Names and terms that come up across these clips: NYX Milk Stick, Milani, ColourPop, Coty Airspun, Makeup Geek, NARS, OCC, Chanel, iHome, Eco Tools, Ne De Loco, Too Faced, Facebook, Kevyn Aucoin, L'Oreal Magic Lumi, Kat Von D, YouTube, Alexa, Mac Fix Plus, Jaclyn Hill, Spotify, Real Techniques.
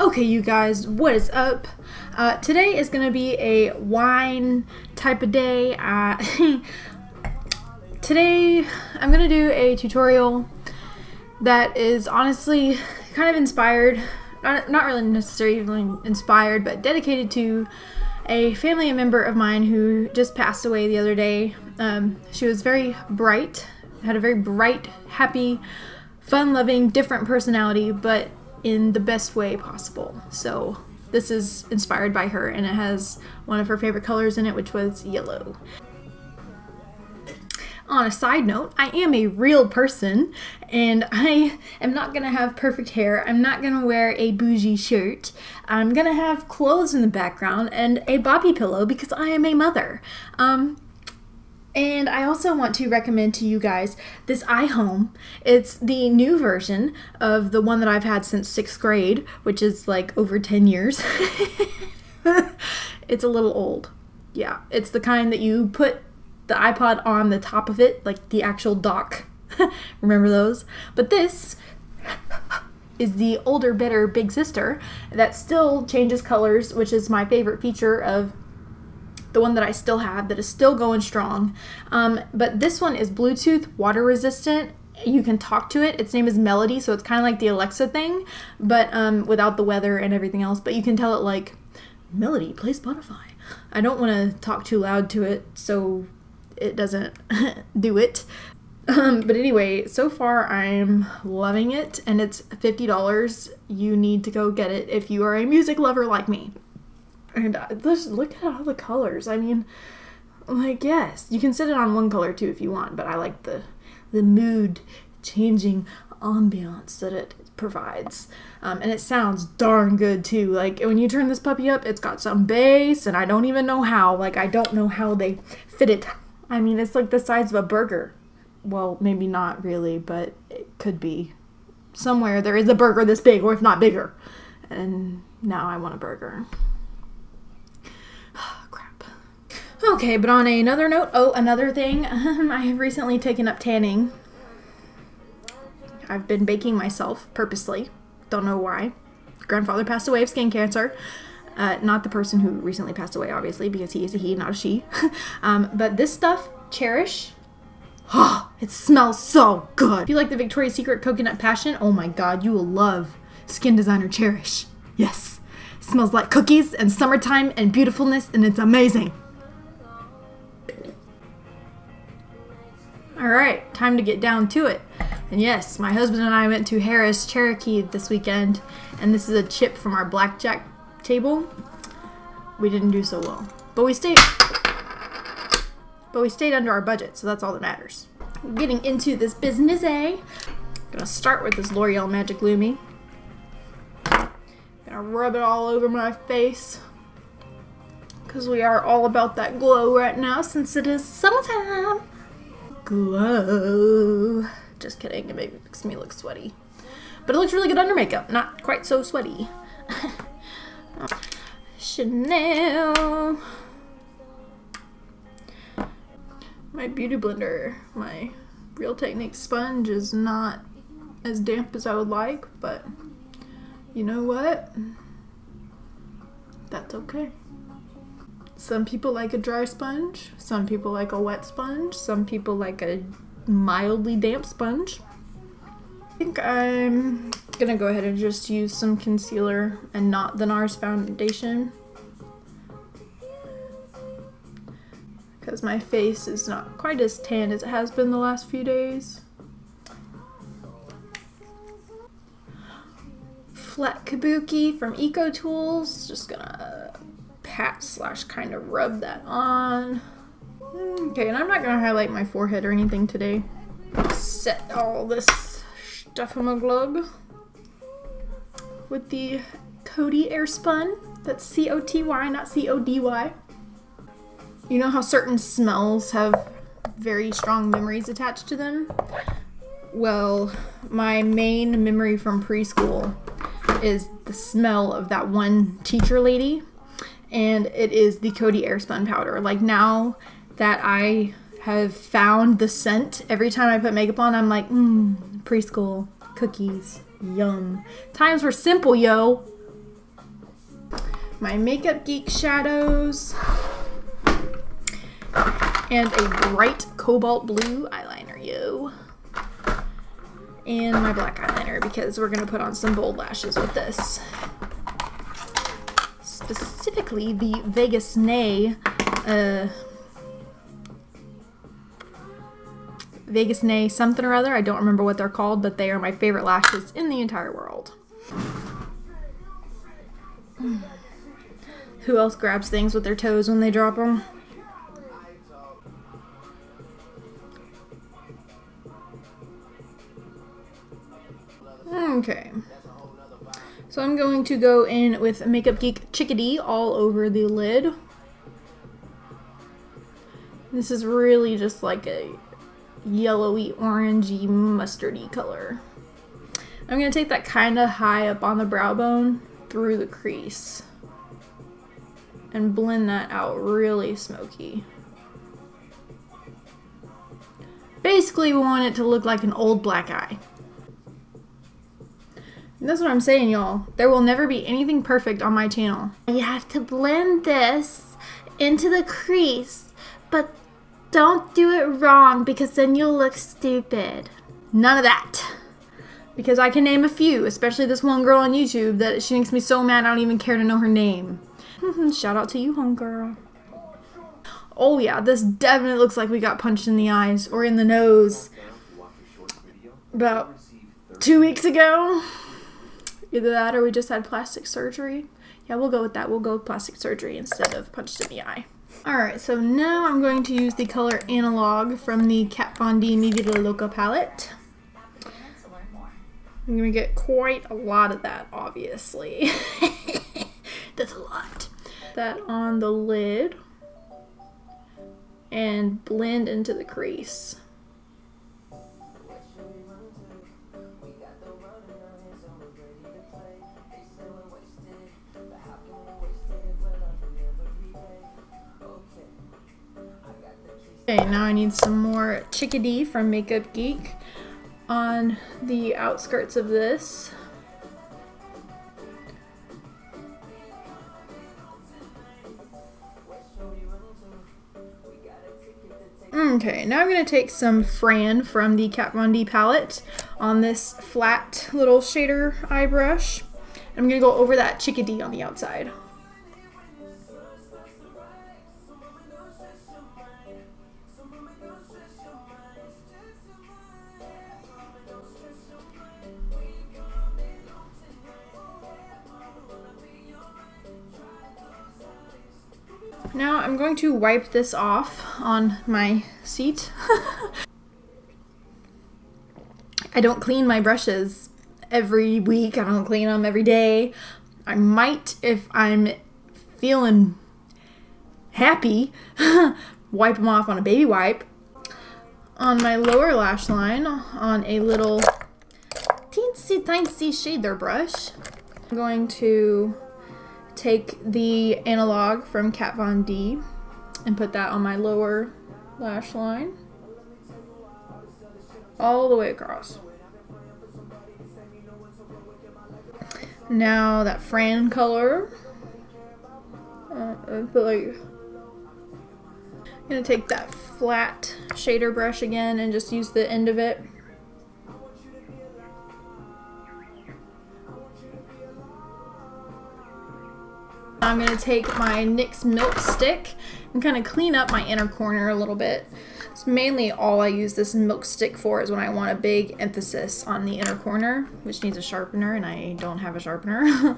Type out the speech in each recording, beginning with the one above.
Okay, you guys, what is up? Today is gonna be a wine type of day. Today I'm gonna do a tutorial that is honestly kind of inspired, not really necessarily inspired, but dedicated to a family member of mine who just passed away the other day. She was very bright, had a very bright, happy, fun-loving, different personality, but in the best way possible. So this is inspired by her, and it has one of her favorite colors in it, which was yellow. On a side note, I am a real person, and I am not gonna have perfect hair. I'm not gonna wear a bougie shirt. I'm gonna have clothes in the background and a bobby pillow because I am a mother. And I also want to recommend to you guys this iHome. It's the new version of the one that I've had since 6th grade, which is like over 10 years. It's a little old. Yeah, it's the kind that you put the iPod on the top of it, like the actual dock. Remember those? But this is the older, better big sister that still changes colors, which is my favorite feature of the one that I still have, that is still going strong. But this one is Bluetooth, water resistant. You can talk to it. Its name is Melody, so it's kind of like the Alexa thing, but without the weather and everything else. But you can tell it like, Melody, play Spotify. I don't want to talk too loud to it, so it doesn't do it. But anyway, so far I'm loving it, and it's $50. You need to go get it if you are a music lover like me. And just look at all the colors. I mean, like, yes, you can set it on one color too if you want, but I like the mood changing ambiance that it provides. And it sounds darn good too. Like, when you turn this puppy up, it's got some bass, and I don't even know how. Like, I don't know how they fit it. I mean, it's like the size of a burger. Well, maybe not really, but it could be. Somewhere there is a burger this big, or if not bigger. And now I want a burger. Okay, but on another note, oh, another thing, I have recently taken up tanning. I've been baking myself purposely. Don't know why. Grandfather passed away of skin cancer. Not the person who recently passed away, obviously, because he is a he, not a she. But this stuff, Cherish, oh, it smells so good. If you like the Victoria's Secret Coconut Passion, oh my god, you will love Skin Designer Cherish. Yes. It smells like cookies and summertime and beautifulness, and it's amazing. Alright, time to get down to it. And yes, my husband and I went to Harris, Cherokee this weekend, and this is a chip from our blackjack table. We didn't do so well. But we stayed under our budget, so that's all that matters. Getting into this business, eh? I'm gonna start with this L'Oreal Magic Lumi. Gonna rub it all over my face, because we are all about that glow right now since it is summertime. Glow. Just kidding, it maybe makes me look sweaty. But it looks really good under makeup, not quite so sweaty. Chanel. My beauty blender, my Real Techniques sponge is not as damp as I would like, but you know what? That's okay. Some people like a dry sponge, some people like a wet sponge, some people like a mildly damp sponge. I think I'm gonna go ahead and just use some concealer and not the NARS foundation, because my face is not quite as tan as it has been the last few days. Flat Kabuki from Eco Tools, just gonna pat slash kind of rub that on. Okay, and I'm not gonna highlight my forehead or anything today. Set all this stuff in my glove with the Coty Airspun. That's C-O-T-Y, not C-O-D-Y. You know how certain smells have very strong memories attached to them? Well, my main memory from preschool is the smell of that one teacher lady, and it is the Coty Airspun powder. Like, now that I have found the scent, every time I put makeup on, I'm like, preschool, cookies, yum. Times were simple, yo. My Makeup Geek shadows and a bright cobalt blue eyeliner, yo. And my black eyeliner, because we're gonna put on some bold lashes with this. Specifically the Vegas Ne, Vegas Ne something or other. I don't remember what they're called, but they are my favorite lashes in the entire world. Who else grabs things with their toes when they drop them? Okay. So I'm going to go in with Makeup Geek Chickadee all over the lid. This is really just like a yellowy, orangey, mustardy color. I'm going to take that kind of high up on the brow bone through the crease and blend that out really smoky. Basically, we want it to look like an old black eye. And that's what I'm saying, y'all. There will never be anything perfect on my channel. You have to blend this into the crease, but don't do it wrong because then you'll look stupid. None of that. Because I can name a few, especially this one girl on YouTube that she makes me so mad I don't even care to know her name. Shout out to you, homegirl. Oh yeah, this definitely looks like we got punched in the eyes or in the nose about 2 weeks ago. Either that or we just had plastic surgery. Yeah, we'll go with that. We'll go with plastic surgery instead of punched in the eye. Alright, so now I'm going to use the color Analog from the Kat Von D Ne De Loco palette. I'm going to get quite a lot of that, obviously. That's a lot. That on the lid. And blend into the crease. Okay, now I need some more Chickadee from Makeup Geek on the outskirts of this. Okay, now I'm going to take some Fran from the Kat Von D palette on this flat little shader eye brush. I'm going to go over that Chickadee on the outside. Now I'm going to wipe this off on my seat. I don't clean my brushes every week. I don't clean them every day. I might, if I'm feeling happy, wipe them off on a baby wipe. On my lower lash line, on a little teensy-tiny shader brush, I'm going to take the Analog from Kat Von D and put that on my lower lash line all the way across. Now that Fran color, I'm gonna take that flat shader brush again and just use the end of it. I'm going to take my NYX Milk Stick and kind of clean up my inner corner a little bit. It's mainly all I use this Milk Stick for is when I want a big emphasis on the inner corner, which needs a sharpener, and I don't have a sharpener.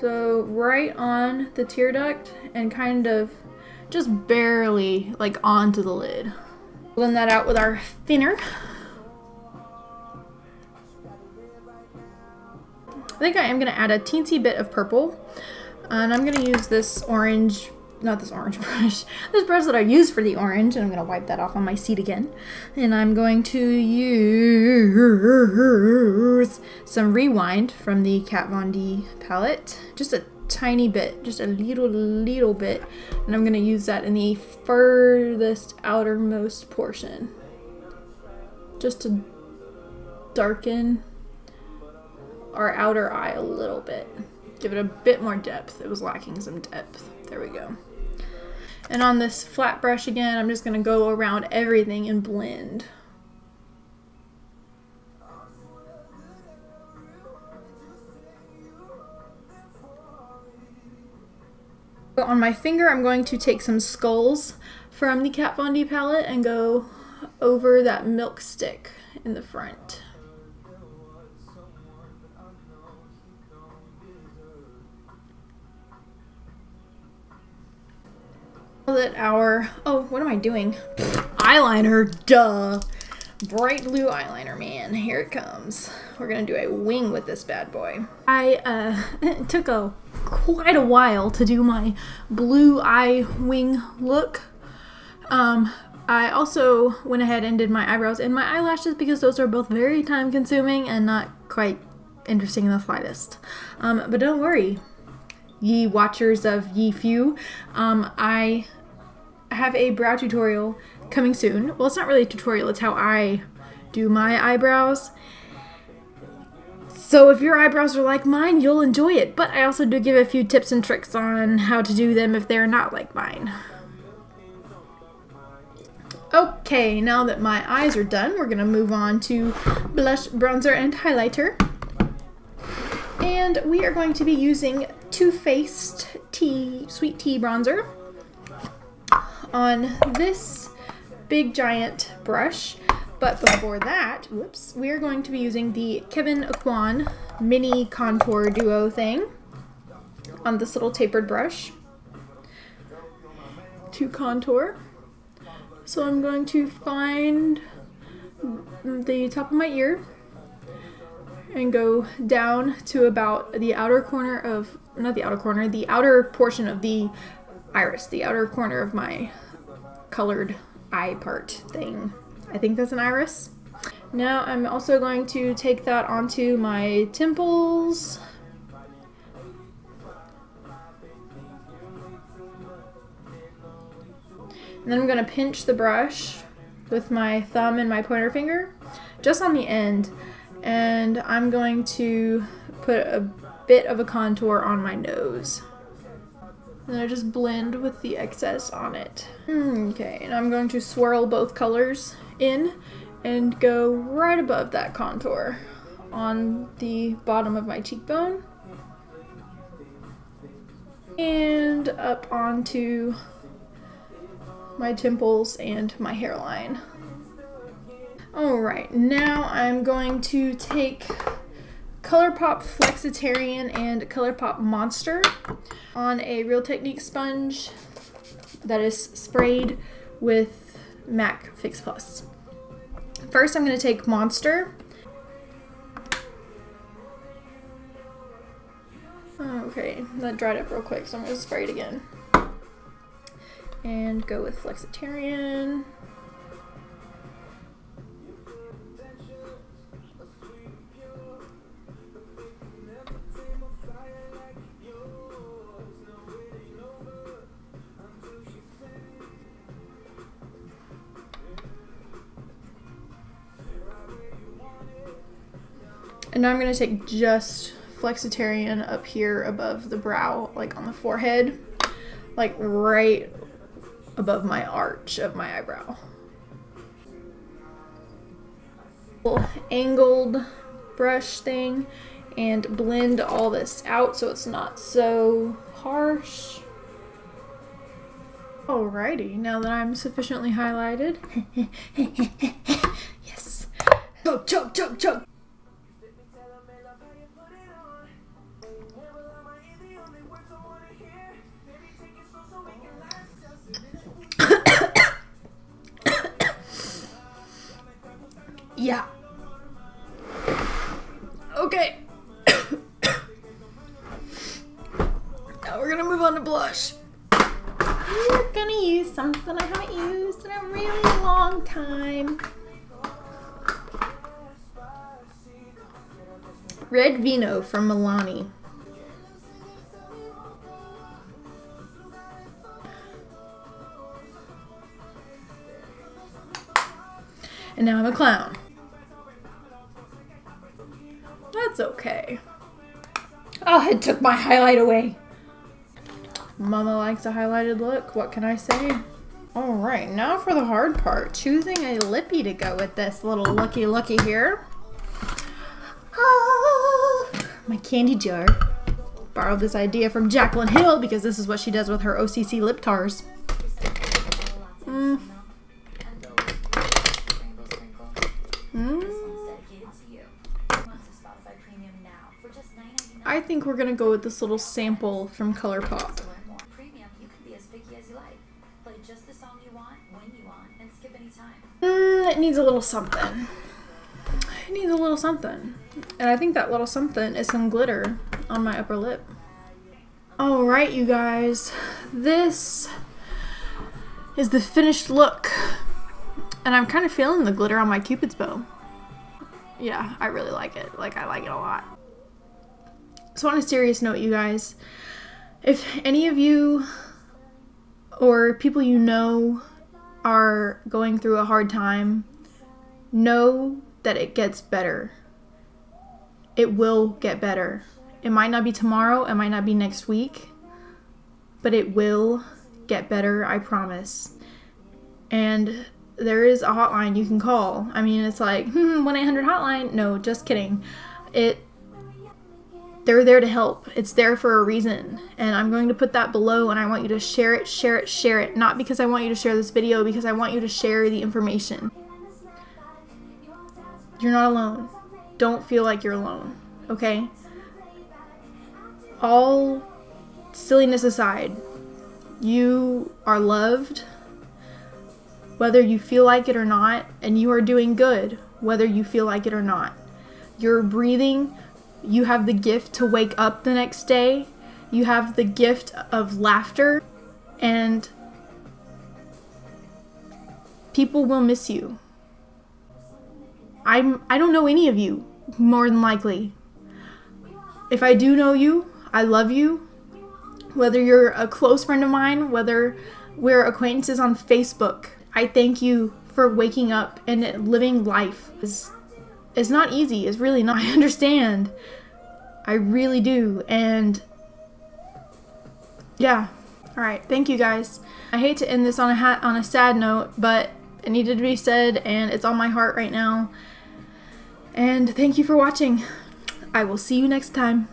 So right on the tear duct and kind of just barely like onto the lid. Blend that out with our thinner. I think I am going to add a teensy bit of purple. And I'm gonna use this orange, not this orange brush, this brush that I used for the orange, and I'm gonna wipe that off on my seat again. And I'm going to use some Rewind from the Kat Von D palette. Just a tiny bit, just a little bit. And I'm gonna use that in the furthest outermost portion. Just to darken our outer eye a little bit. Give it a bit more depth. It was lacking some depth. There we go. And on this flat brush again, I'm just going to go around everything and blend. On my finger, I'm going to take some skulls from the Kat Von D palette and go over that milk stick in the front. That our, oh, what am I doing? Eyeliner, duh. Bright blue eyeliner, man. Here it comes. We're gonna do a wing with this bad boy. It took quite a while to do my blue eye wing look. I also went ahead and did my eyebrows and my eyelashes because those are both very time consuming and not quite interesting in the slightest. But don't worry, ye watchers of ye few. I have a brow tutorial coming soon. Well, it's not really a tutorial, it's how I do my eyebrows. So if your eyebrows are like mine, you'll enjoy it. But I also do give a few tips and tricks on how to do them if they're not like mine. Okay, now that my eyes are done, we're gonna move on to blush, bronzer, and highlighter. And we are going to be using Too Faced Tea, Sweet Tea Bronzer on this big giant brush. But before that, whoops, we are going to be using the Kevyn Aucoin Mini Contour Duo thing on this little tapered brush to contour. So I'm going to find the top of my ear and go down to about the outer corner of, not the outer corner, the outer portion of the iris, the outer corner of my colored eye part thing. I think that's an iris. Now I'm also going to take that onto my temples. And then I'm gonna pinch the brush with my thumb and my pointer finger, just on the end. And I'm going to put a bit of a contour on my nose. And then I just blend with the excess on it. Okay, and I'm going to swirl both colors in and go right above that contour on the bottom of my cheekbone. And up onto my temples and my hairline. Alright, now I'm going to take ColourPop Flexitarian and ColourPop Monster on a Real Techniques sponge that is sprayed with Mac Fix Plus. First, I'm going to take Monster. Okay, that dried up real quick, so I'm going to spray it again. And go with Flexitarian. And now I'm going to take just Flexitarian up here above the brow, like on the forehead, like right above my arch of my eyebrow. Little angled brush thing, and blend all this out so it's not so harsh. Alrighty, now that I'm sufficiently highlighted. Yes. Choke, choke, choke, choke. Yeah. Okay. Now we're gonna move on to blush. We're gonna use something I haven't used in a really long time. Red Vino from Milani. And now I'm a clown. that's okay. Oh, it took my highlight away. Mama likes a highlighted look, what can I say? All right, now for the hard part, choosing a lippy to go with this little looky here. Ah, my candy jar. Borrowed this idea from Jaclyn Hill because this is what she does with her OCC lip tars. I think we're gonna go with this little sample from ColourPop. It needs a little something. It needs a little something. And I think that little something is some glitter on my upper lip. Alright, you guys. This is the finished look. And I'm kind of feeling the glitter on my Cupid's bow. Yeah, I really like it. Like, I like it a lot. So on a serious note, you guys, if any of you or people you know are going through a hard time, know that it gets better. It will get better. It might not be tomorrow, it might not be next week, but it will get better, I promise. And there is a hotline you can call. I mean, it's like, 1-800 hotline. No, just kidding. They're there to help. It's there for a reason. And I'm going to put that below, and I want you to share it. Not because I want you to share this video, because I want you to share the information. You're not alone. Don't feel like you're alone, okay? All silliness aside, you are loved, whether you feel like it or not, and you are doing good, whether you feel like it or not. You're breathing. You have the gift to wake up the next day. You have the gift of laughter, and people will miss you. I don't know any of you, more than likely. If I do know you, I love you. Whether you're a close friend of mine, whether we're acquaintances on Facebook, I thank you for waking up and living life. It's not easy. It's really not. I understand. I really do. And yeah. All right. Thank you guys. I hate to end this on a sad note, but it needed to be said, and it's on my heart right now. And thank you for watching. I will see you next time.